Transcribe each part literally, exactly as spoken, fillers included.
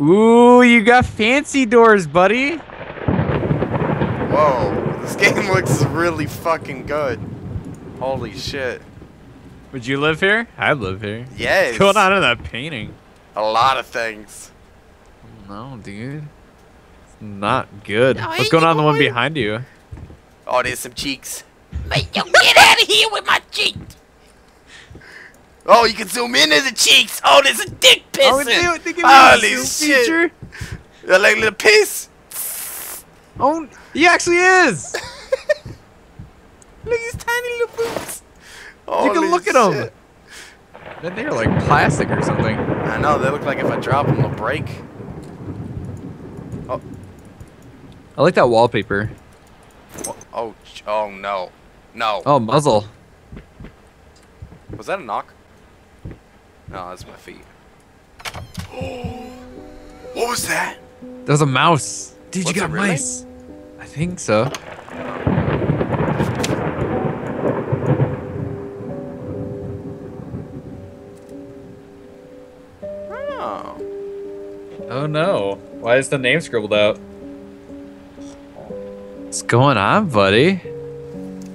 Ooh, you got fancy doors, buddy. Whoa, this game looks really fucking good. Holy shit. Would you live here? I live here. Yes. What's going on in that painting? A lot of things. No, dude. It's not good. No, what's going on in the one behind you? Oh, there's some cheeks. Mate, yo, get out of here with my cheeks. Oh, you can zoom into the cheeks. Oh, there's a dick pissing. Oh, they, they holy shit. They're like little piss. Oh, he actually is. Look at his tiny little boots. Holy you can look shit. At them. Then they're like plastic or something. I know, they look like if I drop them, they'll break. Oh. I like that wallpaper. Oh, oh, oh no. No. Oh, muzzle. Was that a knock? No, that's my feet. What was that? That was a mouse. Dude, was you got really? Mice. I think so. Oh no. Why is the name scribbled out? What's going on, buddy?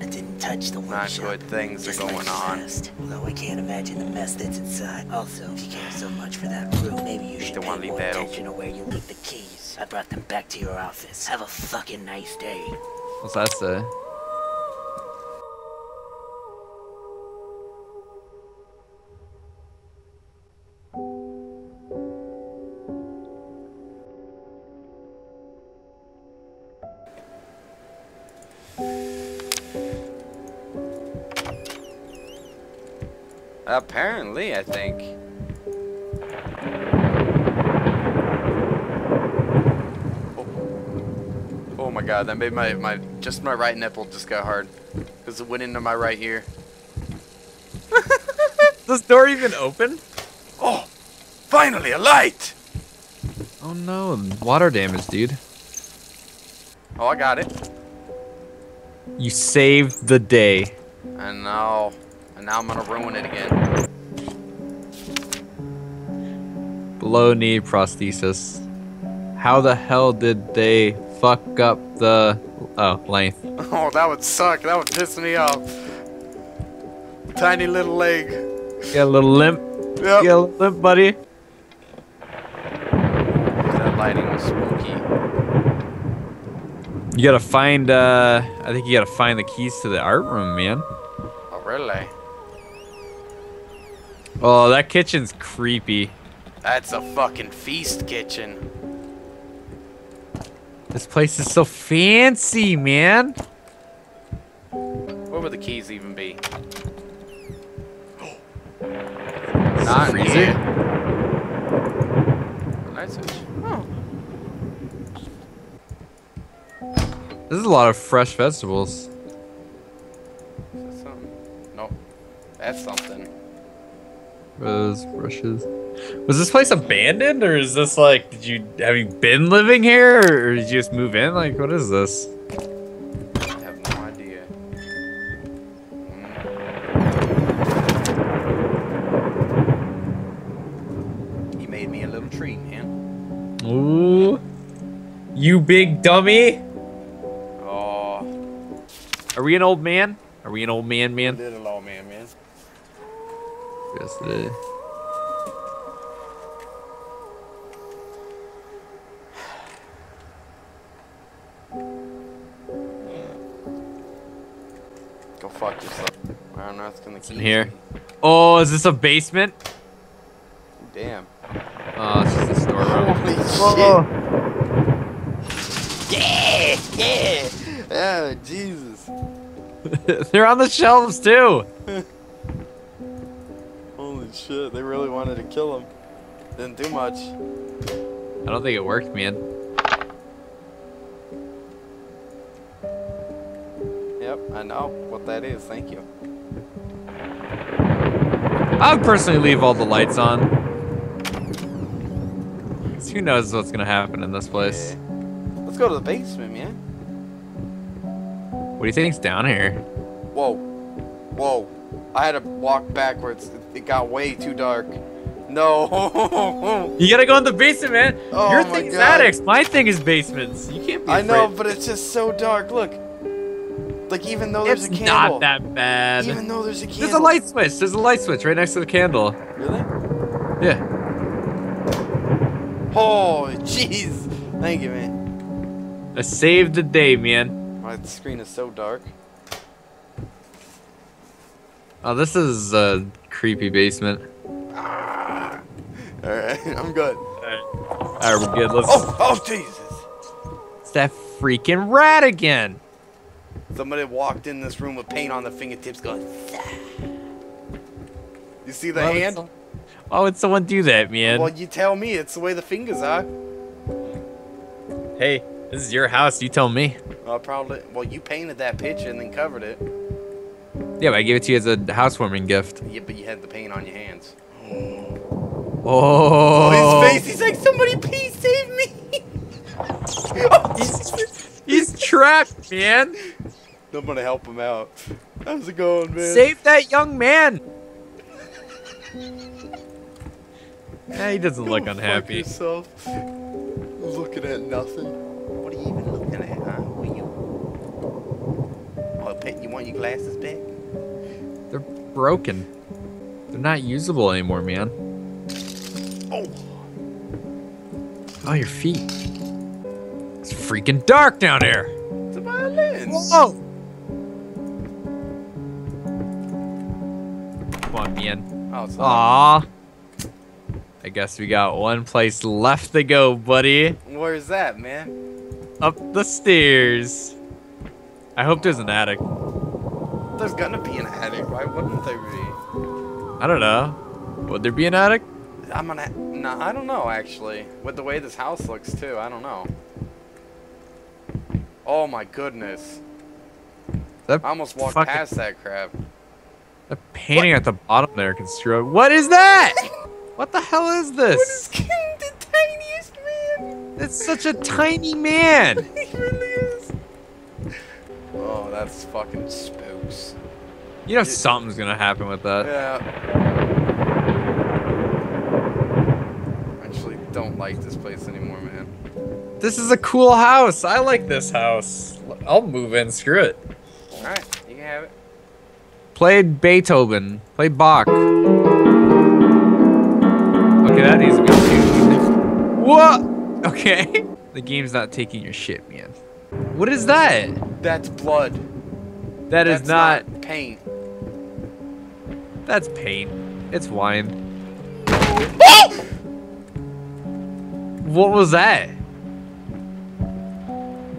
I didn't touch the workshop. Not good things are going on. Although I can't imagine the mess that's inside. Also, if you care so much for that room, maybe you should pay more attention to where you leave the keys. I brought them back to your office. Have a fucking nice day. What's that say? Apparently, I think. Oh, oh my god, that made my, my, just my right nipple just got hard. Because it went into my right ear. Does this door even open? Oh, finally a light! Oh no, water damage, dude. Oh, I got it. You saved the day. I know. And now I'm gonna ruin it again. Below knee prosthesis. How the hell did they fuck up the oh length? Oh, that would suck. That would piss me off. Tiny little leg. You got a little limp. Yep. You got a little limp, buddy. That lighting was spooky. You gotta find. Uh, I think you gotta find the keys to the art room, man. Oh really? Oh, that kitchen's creepy. That's a fucking feast kitchen. This place is so fancy, man. Where would the keys even be? Not here. Nice. Oh. This is a lot of fresh vegetables. Is that something? Nope. That's something. Rose brushes. Was this place abandoned, or is this like, did you have you been living here, or did you just move in? Like, what is this? I have no idea. Mm. You made me a little tree, man. Ooh, you big dummy! Oh, are we an old man? Are we an old man, man? Little old man, man. Yesterday. Go fuck yourself. Where on earth can the keys in here? Oh, is this a basement? Damn. Oh, it's just a store room. Holy shit. Yeah, yeah. Oh, Jesus. They're on the shelves too. Shit, they really wanted to kill him. Didn't do much. I don't think it worked, man. Yep, I know what that is. Thank you. I would personally leave all the lights on. Because who knows what's gonna happen in this place? Yeah. Let's go to the basement, man. What do you think's down here? Whoa. Whoa. I had to walk backwards. It got way too dark. No. You gotta go in the basement, man. Oh, your thing's attics. My thing is basements. You can't be afraid. I know, but it's just so dark. Look. Like, even though it's there's a candle. It's not that bad. Even though there's a candle. There's a light switch. There's a light switch right next to the candle. Really? Yeah. Oh, jeez. Thank you, man. I saved the day, man. My screen is so dark. Oh, this is a creepy basement. Ah. All right, I'm good. All right, All right we're good. Let's... Oh, oh, Jesus! It's that freaking rat again. Somebody walked in this room with paint on the fingertips, going. You see the why hand? Would so... Why would someone do that, man? Well, you tell me. It's the way the fingers are. Hey, this is your house. You tell me. Well, probably. Well, you painted that picture and then covered it. Yeah, but I gave it to you as a housewarming gift. Yeah, but you had the paint on your hands. Oh. Oh, his face. He's like, somebody please save me. Oh, he's, he's trapped, man. I'm going to help him out. How's it going, man? Save that young man. Nah, he doesn't look Go unhappy. Yourself. Looking at nothing. What are you even looking at, huh? What are you? Oh, Pet, you want your glasses back? They're broken. They're not usable anymore, man. Oh. Oh, your feet. It's freaking dark down here. It's a violin. Whoa. Come on, man. Oh, it's aww. I guess we got one place left to go, buddy. Where's that, man? Up the stairs. I hope there's an attic. There's gonna be an attic. Why wouldn't there be? I don't know. Would there be an attic? I'm gonna. No, I don't know actually. With the way this house looks too, I don't know. Oh my goodness! That I almost walked fucking... past that crap. The painting what? At the bottom there can destroy. What is that? What the hell is this? What is the tiniest man? It's such a tiny man. He really is. Oh, that's fucking spooks. You know it, something's gonna happen with that. Yeah. I actually don't like this place anymore, man. This is a cool house. I like this house. I'll move in. Screw it. All right, you can have it. Played Beethoven. Played Bach. Okay, that needs to be tuned. What? Okay. The game's not taking your shit, man. What is that? That's blood. That is not, not paint. That's paint. It's wine. What was that?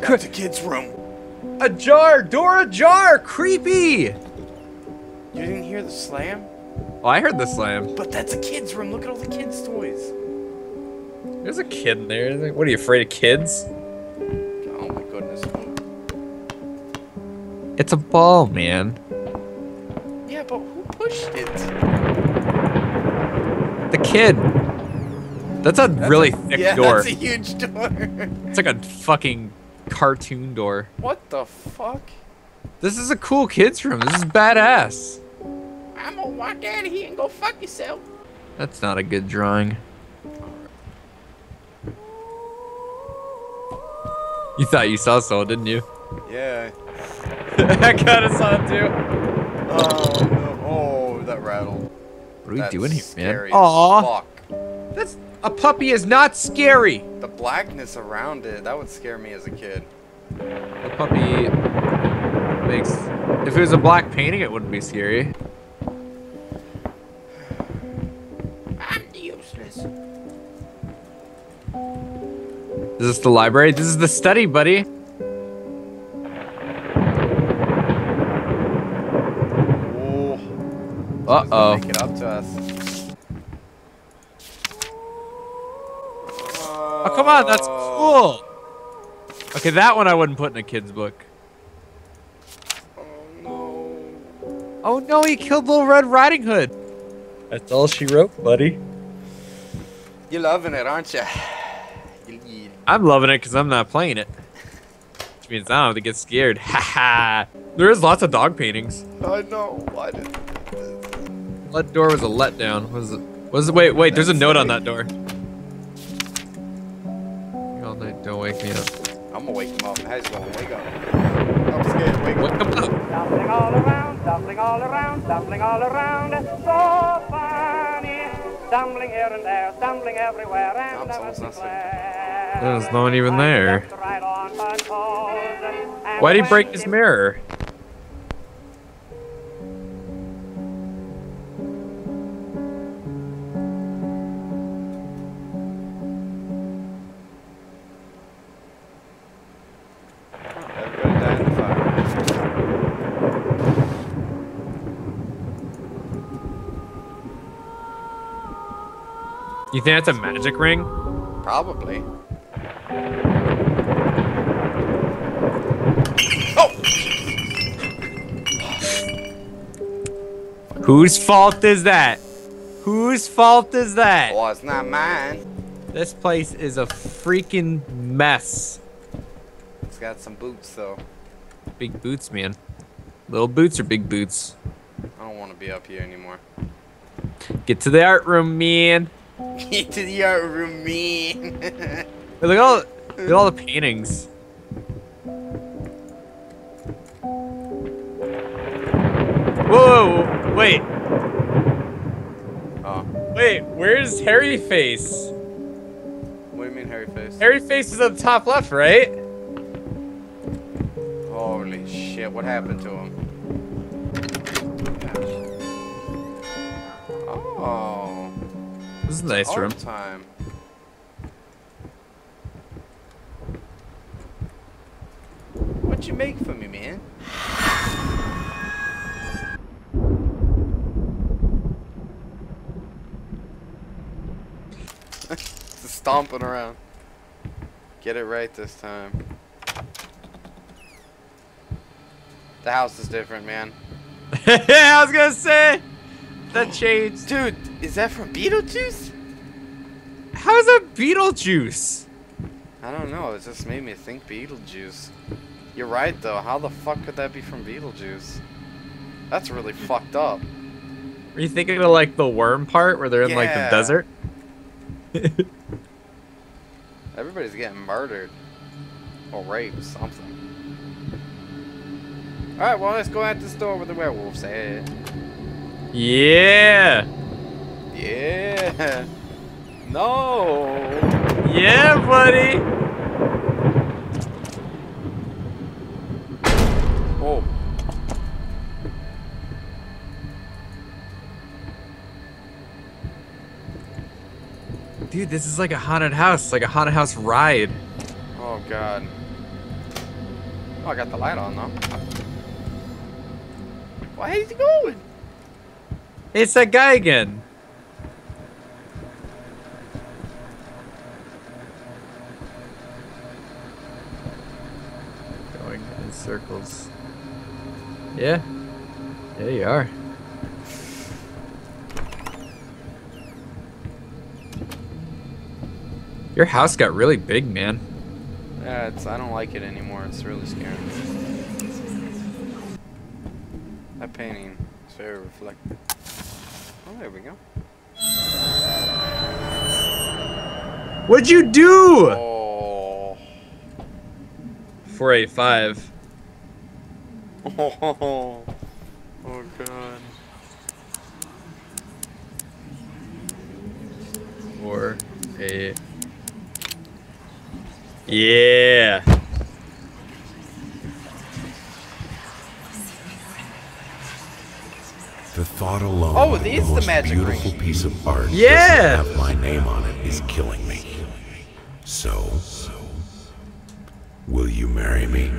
That's a kid's room. Ajar, door ajar, creepy. You didn't hear the slam? Oh, I heard the slam. But that's a kid's room. Look at all the kids' toys. There's a kid in there. What, are you afraid of kids? Oh, my goodness. It's a ball, man. Yeah, but who pushed it? The kid. That's a that's really a, thick yeah, door. Yeah, that's a huge door. It's like a fucking cartoon door. What the fuck? This is a cool kid's room. This is badass. I'm gonna walk out of here and go fuck yourself. That's not a good drawing. You thought you saw someone, didn't you? Yeah. I kinda saw it too. Oh, no. Oh, that rattle. What are we doing here, man? Aw. That's a puppy is not scary. The blackness around it, that would scare me as a kid. A puppy makes if it was a black painting it wouldn't be scary. Is this the library? This is the study, buddy. Ooh. Uh oh. Make it up to us. Oh. Oh, come on, that's cool. Okay, that one I wouldn't put in a kid's book. Oh no. Oh no, he killed Little Red Riding Hood. That's all she wrote, buddy. You're loving it, aren't you? I'm loving it because I'm not playing it. Which means I don't have to get scared. Haha. There is lots of dog paintings. I know. Why did this? Let door was a letdown. Was it? What's the, wait, wait, there's a note on that door. All night, don't wake me up. I'm gonna wake him up. How's he gonna wake up? I'm scared, wake up. Wake up. Dumpling all around, dumpling all around, dumpling all around. So funny. Dumpling here and there, dumpling everywhere. And I must declare. There's no one even there. Why'd he break his mirror? You think that's a magic ring? Probably. Oh! Whose fault is that? Whose fault is that? Well, it's not mine. This place is a freaking mess. It's got some boots, though. Big boots, man. Little boots or big boots? I don't want to be up here anymore. Get to the art room, man. Get to the art room, man. Hey, look at all, look at all the paintings. Whoa, whoa, wait. Oh. Wait, where's Hairy Face? What do you mean, Hairy Face? Hairy Face is at the top left, right? Holy shit, what happened to him? Oh. This is a nice room. Time. What you make for me, man? Just stomping around. Get it right this time. The house is different, man. Yeah, I was gonna say. That changed. Dude, is that from Beetlejuice? How is that Beetlejuice? I don't know. It just made me think Beetlejuice. You're right, though. How the fuck could that be from Beetlejuice? That's really fucked up. Are you thinking of, like, the worm part where they're in, yeah. like, the desert? Everybody's getting murdered. Or raped, something. Alright, well, let's go at this door where the werewolf's at. Yeah. Yeah. No. Yeah, buddy. Oh. Dude, this is like a haunted house, like a haunted house ride. Oh god. Oh, I got the light on though. Why is he going? It's that guy again. Going in circles. Yeah. There you are. Your house got really big, man. Yeah, it's, I don't like it anymore. It's really scary. That painting is very reflective. Oh, there we go. What'd you do? Oh. four eight five. Oh, oh, oh. Oh god. four eight. Yeah. The thought alone, oh, of the most the beautiful ring. Piece of art, yeah, doesn't have my name on it is killing me. So, will you marry me?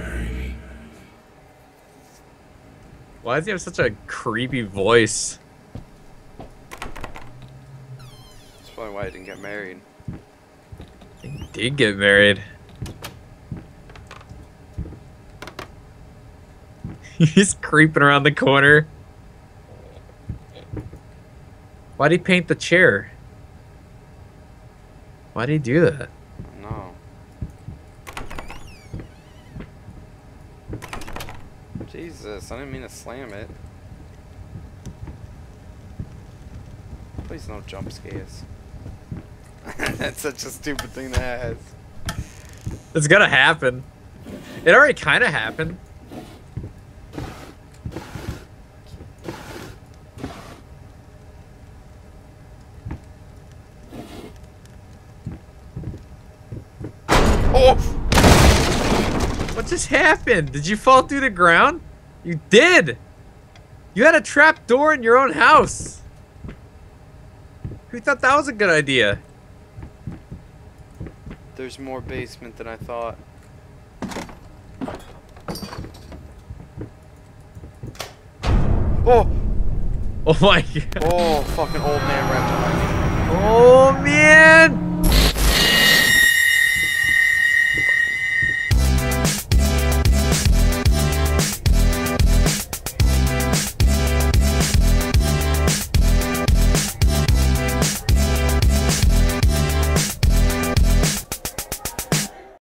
Why does he have such a creepy voice? That's probably why he didn't get married. He did get married. He's creeping around the corner. Why'd he paint the chair? Why'd he do that? No. Jesus, I didn't mean to slam it. Please no jump scares. That's such a stupid thing to ask. It's gonna happen. It already kind of happened. Oh! What just happened? Did you fall through the ground? You did! You had a trap door in your own house! Who thought that was a good idea? There's more basement than I thought. Oh! Oh my god. Oh, fucking old man right behind me. Oh man!